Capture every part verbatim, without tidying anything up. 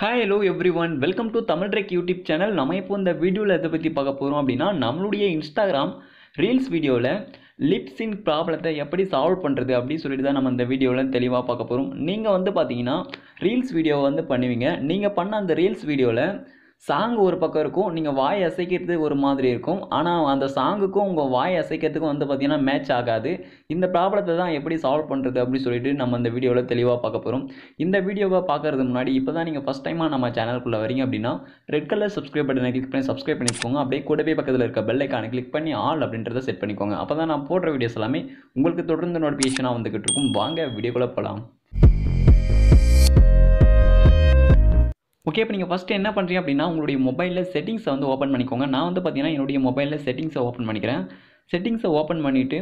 Hi, hello everyone. Welcome to Tamil Rek YouTube channel. We will see video in this video. Instagram Reels video. Lip sync problem எப்படி solve பண்றது அப்படி சொல்லிட்டு தான் நம்ம இந்த வீடியோல தெளிவா பார்க்க போறோம். நீங்க வந்து பாத்தீங்கன்னா ரீல்ஸ் வீடியோ வந்து பண்ணுவீங்க. நீங்க பண்ண அந்த ரீல்ஸ் வீடியோல சாங் ஒரு பக்கம் இருக்கும். நீங்க வாய் அசைக்கிறது ஒரு மாதிரி இருக்கும். ஆனா அந்த சாங்குக்கு உங்க வாய் அசைக்கிறதுக்கு வந்து பாத்தீங்கன்னா மேட்ச் ஆகாது. இந்த ப்ராப்ளத்தை தான் எப்படி சால்வ் பண்றது அப்படி சொல்லிட்டு நம்ம இந்த வீடியோல தெளிவா பார்க்க போறோம். இந்த வீடியோவை பார்க்கிறதுக்கு முன்னாடி இப்பதான் நீங்க first time நம்ம சேனலுக்குள்ள வரீங்க அப்படினா ரெட் கலர் subscribe பட்டனை click பண்ணி subscribe பண்ணிக்கோங்க. அப்படியே கூடவே பக்கத்துல இருக்க bell icon click பண்ணி all அப்படின்றத செட் பண்ணிக்கோங்க. அப்பதான் நான் போடுற வீடியோஸ் எல்லாமே உங்களுக்கு தொடர்ந்து நோட்டிஃபிகேஷனா வந்துகிட்டு இருக்கும். வாங்க வீடியோக்குள்ள போலாம். Okay, if you first என்ன பண்றீங்க அப்படினா உங்களுடைய மொபைல்ல செட்டிங்ஸ் வந்து ஓபன் பண்ணிக்கோங்க. நான் வந்து பாத்தீங்கன்னா என்னோட மொபைல்ல செட்டிங்ஸ் ஓபன் பண்ணிக்கிறேன். செட்டிங்ஸ் ஓபன் பண்ணிட்டு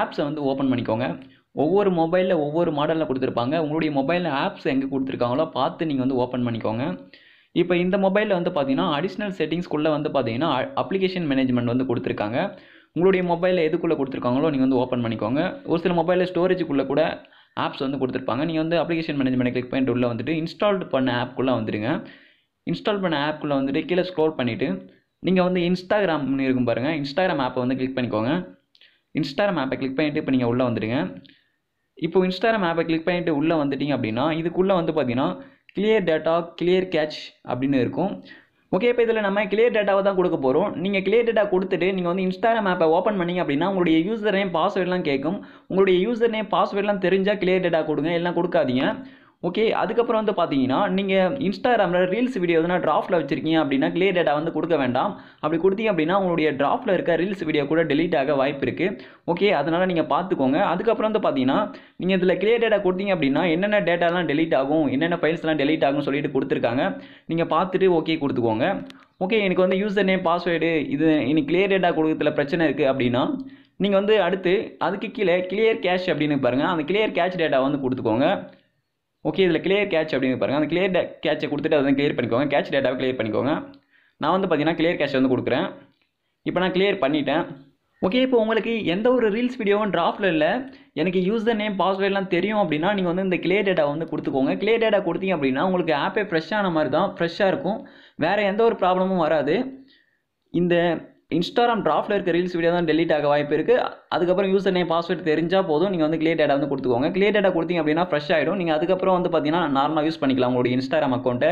ஆப்ஸ் வந்து ஓபன் பண்ணிக்கோங்க. ஒவ்வொரு மொபைல்ல ஒவ்வொரு மாடல்ல கொடுத்திருப்பாங்க. உங்களுடைய மொபைல்ல ஆப்ஸ் எங்க கொடுத்திருக்காங்களோ பார்த்து நீங்க வந்து ஓபன் பண்ணிக்கோங்க. இப்போ இந்த மொபைல்ல வந்து பாத்தீங்கன்னா அடிஷனல் செட்டிங்ஸ் குள்ள வந்து பாத்தீங்கன்னா அப்ளிகேஷன் மேனேஜ்மென்ட் வந்து கொடுத்திருக்காங்க. உங்களுடைய மொபைல்ல எதுக்குள்ள கொடுத்திருக்காங்களோ நீங்க வந்து ஓபன் பண்ணிக்கோங்க. ஒரு சில மொபைல்ல ஸ்டோரேஜ் குள்ள கூட ஆப்ஸ் வந்து கொடுத்திருப்பாங்க. நீங்க வந்து அப்ளிகேஷன் மேனேஜ்மென்ட் கிளிக் பண்ணிட்டு உள்ள வந்துட்டு இன்ஸ்டால்ட் பண்ண ஆப் குள்ள வந்துடுங்க. இன்ஸ்டால் பண்ண ஆப் குள்ள வந்துட்டு கீழ ஸ்க்ரோல் பண்ணிட்டு நீங்க வந்து இன்ஸ்டாகிராம் னு இருக்கும் பாருங்க. இன்ஸ்டாகிராம் ஆப்பை வந்து கிளிக் பண்ணிக்கோங்க. இன்ஸ்டாகிராம் ஆப்பை கிளிக் பண்ணிட்டு இப்போ நீங்க உள்ள வந்துடுங்க. இப்போ இன்ஸ்டாகிராம் ஆப்பை கிளிக் பண்ணிட்டு உள்ள வந்துட்டீங்க அப்படினா இதுக்குள்ள வந்து பாத்தீனா கிளியர் டேட்டா கிளியர் கேட்ச் அப்படினு இருக்கும். ஓகே, இப்போ இதில் நம்ம கிளியர் டேட்டாவை தான் கொடுக்க போகிறோம். நீங்கள் கிளியர் டேட்டா கொடுத்துட்டு நீங்கள் வந்து இன்ஸ்டாகிராம் ஆப்பை ஓப்பன் பண்ணிங்க அப்படின்னா உங்களுடைய யூசர் நேம் பாஸ்வேர்ட்லாம் கேட்கும். உங்களுடைய யூசர் நேம் பாஸ்வேர்ட்லாம் தெரிஞ்சால் கிளியர் டேட்டா கொடுங்க, எல்லாம் கொடுக்காதீங்க. ஓகே, அதுக்கப்புறம் வந்து பார்த்தீங்கன்னா நீங்கள் இன்ஸ்டாகிராமில் ரீல்ஸ் வீடியோ எதுனா டிராஃப்ட்டில் வச்சுருக்கீங்க அப்படின்னா கிளியர் டேட்டா வந்து கொடுக்க வேண்டாம். அப்படி கொடுத்தீங்க அப்படின்னா உங்களுடைய டிராஃப்ட்டில் இருக்க ரீல்ஸ் வீடியோ கூட டெலீட் ஆக வாய்ப்பு இருக்குது. ஓகே, அதனால் நீங்கள் பார்த்துக்கோங்க. அதுக்கப்புறம் வந்து பார்த்தீங்கன்னா நீங்கள் இதில் கிளியர் டேட்டா கொடுத்தீங்க அப்படின்னா என்னென்ன டேட்டாலாம் டெலீட் ஆகும், என்னென்ன ஃபைல்ஸ்லாம் டெலீட் ஆகும்னு சொல்லிட்டு கொடுத்துருக்காங்க. நீங்கள் பார்த்துட்டு ஓகே கொடுத்துக்கோங்க. ஓகே, எனக்கு வந்து யூசர் நேம் பாஸ்வேர்டு இது எனக்கு கிளியர் டேட்டா கொடுக்கறதுல பிரச்சனை இருக்குது அப்படின்னா நீங்கள் வந்து அடுத்து அதுக்கு கீழே கிளியர் கேஷ் அப்படின்னு பாருங்கள். அந்த கிளியர் கேஷ் டேட்டா வந்து கொடுத்துக்கோங்க. ஓகே, இதில் கிளியர் கேட்ச் அப்படின்னு பாருங்கள். அந்த கிளியர் கேட்சை கொடுத்துட்டு அதை கிளியர் பண்ணிக்கோங்க. கேட்ச் டேட்டாவை கிளியர் பண்ணிக்கோங்க. நான் வந்து பார்த்தீங்கன்னா கிளியர் கேட்ச் வந்து கொடுக்குறேன். இப்போ நான் கிளியர் பண்ணிட்டேன். ஓகே, இப்போ உங்களுக்கு எந்த ஒரு ரீல்ஸ் வீடியோவும் டிராஃப்ட்டில் இல்லை, எனக்கு யூசர் நேம் பாஸ்வேர்ட்லாம் தெரியும் அப்படின்னா நீங்கள் வந்து இந்த கிளியர் டேட்டா வந்து கொடுத்துக்கோங்க. கிளியர் டேட்டா கொடுத்தீங்க அப்படின்னா உங்களுக்கு ஆப்பே ஃப்ரெஷ்ஷான மாதிரி தான் ஃப்ரெஷ்ஷாக இருக்கும். வேறு எந்த ஒரு ப்ராப்ளமும் வராது. இந்த இன்ஸ்டாகிராம் டிராஃப்ட்டில் இருக்க ரீல்ஸ் வீடியோ தான் டெலிட் ஆக வாய்ப்பு இருக்குது. அதுக்கப்புறம் யூசர் நேம் பாஸ்வேர்ட் தெரிஞ்சால் போதும். நீங்கள் வந்து கிளியர் டேட்டா வந்து கொடுத்துக்கோங்க. கிளியர் டேட்டா கொடுத்தீங்க அப்படின்னா ஃப்ரெஷ் ஆகிடும். நீங்கள் அதுக்கப்புறம் வந்து பார்த்தீங்கன்னா நார்மலாக யூஸ் பண்ணிக்கலாம். உங்களுடைய இன்ஸ்டாகிராம் அக்கௌண்ட்டை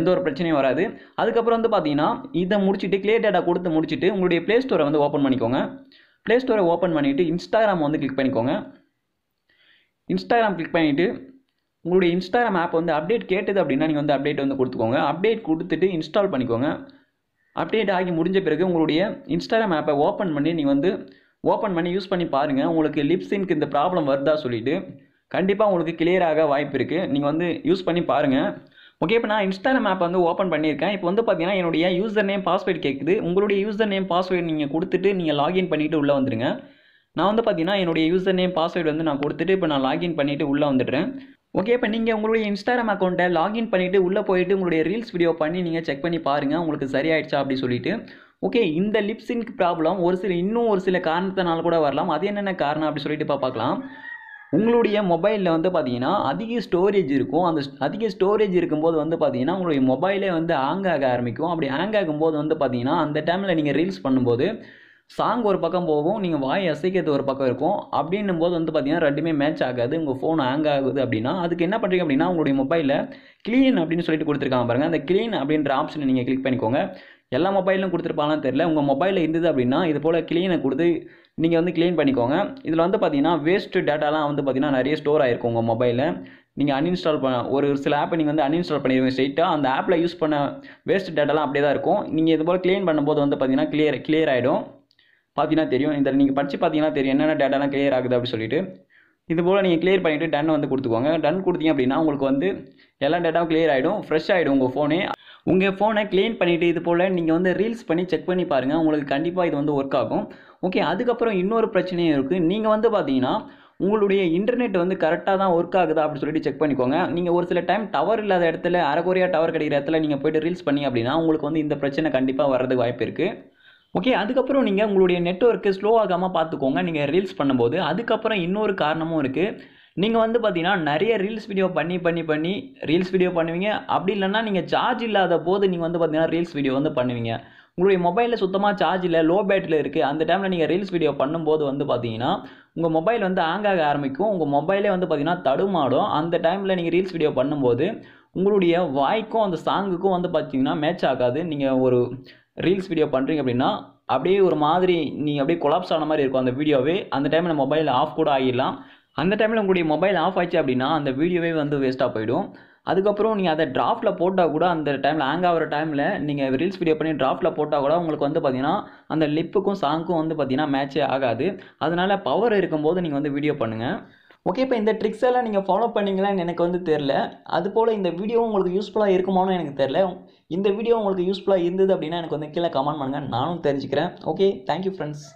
எந்த ஒரு பிரச்சனையும் வராது. அதுக்கப்புறம் வந்து பார்த்தீங்கன்னா இதை முடிச்சுட்டு கிளியர் டேட்டா கொடுத்து முடிச்சுட்டு உங்களுடைய ப்ளே ஸ்டோரை வந்து ஓப்பன் பண்ணிக்கோங்க. ப்ளே ஸ்டோரை ஓப்பன் பண்ணிவிட்டு இன்ஸ்டாகிராம் வந்து கிளிக் பண்ணிக்கோங்க. இன்ஸ்டாகிராம் கிளிக் பண்ணிவிட்டு உங்களுடைய இன்ஸ்டாகிராம் ஆப் வந்து அப்டேட் கேட்டது அப்படின்னா நீங்கள் வந்து அப்டேட் வந்து கொடுத்துக்கோங்க. அப்டேட் கொடுத்துட்டு இன்ஸ்டால் பண்ணிக்கோங்க. அப்டேட் ஆகி முடிஞ்ச பிறகு உங்களுடைய இன்ஸ்டாகிராம் ஆப்பை ஓப்பன் பண்ணி நீங்கள் வந்து ஓப்பன் பண்ணி யூஸ் பண்ணி பாருங்கள். உங்களுக்கு லிப் சிங்க் இந்த ப்ராப்ளம் வருதா சொல்லிவிட்டு கண்டிப்பாக உங்களுக்கு கிளியராக வாய்ப்பு இருக்குது. நீங்கள் வந்து யூஸ் பண்ணி பாருங்கள். ஓகே, இப்போ நான் இன்ஸ்டாகிராம் ஆப் வந்து ஓப்பன் பண்ணியிருக்கேன். இப்போ வந்து பார்த்தீங்கன்னா என்னுடைய யூசர் நேம் பாஸ்வேர்ட் கேட்குது. உங்களுடைய யூசர் நேம் பாஸ்வேர்ட் நீங்கள் கொடுத்துட்டு நீங்கள் லாகின் பண்ணிவிட்டு உள்ளே வந்துடுங்க. நான் வந்து பார்த்தீங்கன்னா என்னுடைய யூசர் நேம் பாஸ்வேர்ட் வந்து நான் கொடுத்துட்டு இப்போ நான் லாகின் பண்ணிவிட்டு உள்ளே வந்துடுறேன். ஓகே, இப்போ நீங்கள் உங்களுடைய இன்ஸ்டாகிராம் அக்கௌண்ட்டை லாகின் பண்ணிவிட்டு உள்ளே போயிட்டு உங்களுடைய ரீல்ஸ் வீடியோ பண்ணி நீங்கள் செக் பண்ணி பாருங்கள் உங்களுக்கு சரியாயிடுச்சா அப்படி சொல்லிவிட்டு. ஓகே, இந்த லிப் சிங்க் ப்ராப்ளம் ஒரு சில இன்னும் ஒரு சில காரணத்தினால கூட வரலாம். அது என்னென்ன காரணம் அப்படி சொல்லிட்டு இப்போ பார்க்கலாம். உங்களுடைய மொபைலில் வந்து பார்த்தீங்கன்னா அதிக ஸ்டோரேஜ் இருக்கும். அந்த அதிக ஸ்டோரேஜ் இருக்கும்போது வந்து பார்த்தீங்கன்னா உங்களுடைய மொபைலே வந்து ஹேங் ஆக ஆரம்பிக்கும். அப்படி ஹேங் ஆகும்போது வந்து பார்த்தீங்கன்னா அந்த டைமில் நீங்கள் ரீல்ஸ் பண்ணும்போது சாங் ஒரு பக்கம் போகும், நீங்கள் வாய் அசைக்கிறது ஒரு பக்கம் இருக்கும். அப்படின்னும் போது வந்து பார்த்தீங்கன்னா ரெண்டுமே மேட்ச் ஆகாது. உங்கள் ஃபோன் ஹேங் ஆகுது அப்படின்னா அதுக்கு என்ன பண்ணுறீங்க அப்படின்னா உங்களுடைய மொபைலில் க்ளீன் அப்படின்னு சொல்லிட்டு கொடுத்துருக்காங்க பாருங்கள். அந்த க்ளீன் அப்படின்ற ஆப்ஷனை நீங்கள் கிளிக் பண்ணிக்கோங்க. எல்லா மொபைலும் கொடுத்துருப்பாங்கன்னு தெரியல. உங்கள் மொபைலில் இருந்தது அப்படின்னா இது போல் க்ளீனை கொடுத்து நீங்கள் வந்து க்ளீன் பண்ணிக்கோங்க. இதில் வந்து பார்த்தீங்கன்னா வேஸ்ட்டு டேட்டாலாம் வந்து பார்த்தீங்கன்னா நிறைய ஸ்டோர் ஆகிருக்கும் உங்கள் மொபைலில். நீங்கள் அன்இன்ஸ்டால் பண்ண ஒரு சில ஆப்பை நீங்கள் வந்து அன்இன்ஸ்டால் பண்ணிடுவீங்க ஸ்ட்ரெயிட்டாக. அந்த ஆப்பில் யூஸ் பண்ண வேஸ்ட் டேட்டாலாம் அப்படியே தான் இருக்கும். நீங்கள் இது போல் க்ளீன் பண்ணும்போது வந்து பார்த்தீங்கன்னா கிளியர் கிளியர் ஆகிடும். பார்த்தீங்கன்னா தெரியும். இதில் நீங்கள் படித்து பார்த்தீங்கன்னா தெரியும் என்னென்ன டேட்டாலாம் கிளியர் ஆகுது அப்படி சொல்லிட்டு. இது போல் நீங்கள் கிளியர் பண்ணிவிட்டு டன் வந்து கொடுத்துக்கோங்க. டன் கொடுத்தீங்க அப்படின்னா உங்களுக்கு வந்து எல்லா டேட்டாவும் கிளியர் ஆகிடும், ஃப்ரெஷ் ஆகிடும் உங்கள் ஃபோனே. உங்கள் ஃபோனை க்ளீன் பண்ணிவிட்டு இது போல் நீங்கள் வந்து ரீல்ஸ் பண்ணி செக் பண்ணி பாருங்கள். உங்களுக்கு கண்டிப்பாக இது வந்து ஒர்க் ஆகும். ஓகே, அதுக்கப்புறம் இன்னொரு பிரச்சனையும் இருக்குது. நீங்கள் வந்து பார்த்தீங்கன்னா உங்களுடைய இன்டர்நெட் வந்து கரெக்டாக தான் ஒர்க் ஆகுதா அப்படி சொல்லிட்டு செக் பண்ணிக்கோங்க. நீங்கள் ஒரு சில டைம் டவர் இல்லாத இடத்துல அரைக்குறையாக டவர் கிடைக்கிற இடத்துல நீங்கள் போய்ட்டு ரீல்ஸ் பண்ணி அப்படின்னா உங்களுக்கு வந்து இந்த பிரச்சனை கண்டிப்பாக வர்றதுக்கு வாய்ப்பு இருக்குது. ஓகே, அதுக்கப்புறம் நீங்கள் உங்களுடைய நெட்வொர்க்கு ஸ்லோ ஆகாமல் பார்த்துக்கோங்க நீங்கள் ரீல்ஸ் பண்ணும்போது. அதுக்கப்புறம் இன்னொரு காரணமும் இருக்குது. நீங்க வந்து பாத்தீனா நிறைய ரீல்ஸ் வீடியோ பண்ணி பண்ணி பண்ணி ரீல்ஸ் வீடியோ பண்ணுவீங்க. அப்படி இல்லனா நீங்க சார்ஜ் இல்லாத போது நீங்க வந்து பாத்தீனா ரீல்ஸ் வீடியோ வந்து பண்ணுவீங்க. உங்களுடைய மொபைல்ல சுத்தமா சார்ஜ் இல்ல, லோ பேட்டரியில இருக்கு. அந்த டைம்ல நீங்க ரீல்ஸ் வீடியோ பண்ணும்போது வந்து பாத்தீங்கன்னா உங்க மொபைல் வந்து ஹேங் ஆக ஆரம்பிக்கும். உங்க மொபைலே வந்து பாத்தீங்கன்னா தடுமாடும். அந்த டைம்ல நீங்க ரீல்ஸ் வீடியோ பண்ணும்போது உங்களுடைய வாய்க்கும் அந்த சாங்குக்கும் வந்து பாத்தீங்கன்னா மேட்ச் ஆகாது. நீங்க ஒரு ரீல்ஸ் வீடியோ பண்றீங்க அப்படின்னா அப்படியே ஒரு மாதிரி நீங்க அப்படியே கொலாப்ஸ் ஆன மாதிரி இருக்கும் அந்த வீடியோவே. அந்த டைம்ல மொபைல் ஆஃப் கூட ஆகிடலாம். அந்த டைமில் உங்களுடைய மொபைல் ஆஃப் ஆயிடுச்சு அப்படின்னா அந்த வீடியோவே வந்து வேஸ்ட்டாக போயிடும். அதுக்கப்புறம் நீங்கள் அதை டிராஃப்ட்டில் போட்டால் கூட அந்த டைமில் ஹேங் ஆகிற டைமில் நீங்கள் ரீல்ஸ் வீடியோ பண்ணி டிராஃப்ட்டில் போட்டால் கூட உங்களுக்கு வந்து பார்த்தீங்கன்னா அந்த லிப்புக்கும் சாங்க்கும் வந்து பார்த்தீங்கன்னா மேட்சே ஆகாது. அதனால் பவர் இருக்கும்போது நீங்கள் வந்து வீடியோ பண்ணுங்கள். ஓகே, இப்போ இந்த ட்ரிக்ஸ் எல்லாம் நீங்கள் ஃபாலோ பண்ணிங்களான்னு எனக்கு வந்து தெரில. அதுபோல் இந்த வீடியோ உங்களுக்கு யூஸ்ஃபுல்லாக இருக்குமான்னு எனக்கு தெரில. இந்த வீடியோ உங்களுக்கு யூஸ்ஃபுல்லாக இருந்தது அப்படின்னா எனக்கு வந்து கீழே கமெண்ட் பண்ணுங்கள், நானும் தெரிஞ்சுக்கிறேன். Okay, thank you friends.